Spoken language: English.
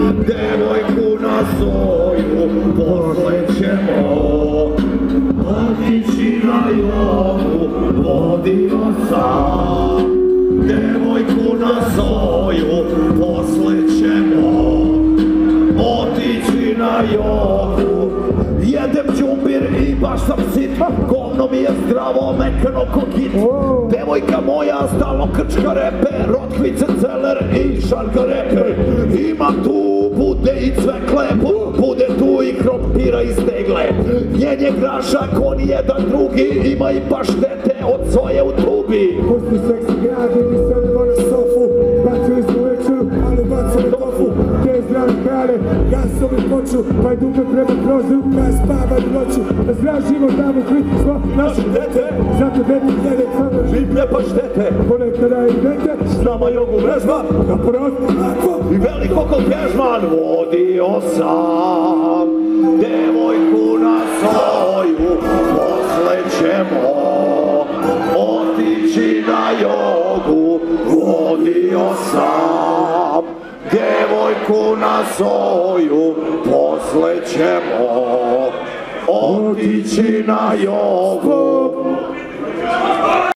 Devojku na soju poslećemo, otići na jogu vodimo sam. Devojku na soju poslećemo, otići na jogu. Jedem džumbir i baš sam sit, govno mi je zdravo, mekano ko git. Devojka moja stalno krčka reper, rotkvice celer i šarka reper. Ima tu bude i cvekle, bude tu i krompira i stegle. Njen je grašak, on jedan drugi, ima i paštete od soje u trubi. Pusti seksi gradi, mi se odvore sofu, bacili smo večeru, ali bacili tofu. Te zdravi brale, gasovi poču, pa i dupe prema proziru, kada spavaj noću. Da zdrav život damo kriti smo naše dete, zato deti glede crno žiplje paštete. Ponekada i dete, s nama jogu vežba, na prot, tako i veliko kol pježman. Vodio sam devojku na soju, posle ćemo otići na jogu. Vodio sam devojku na soju, posle ćemo otići na jogu.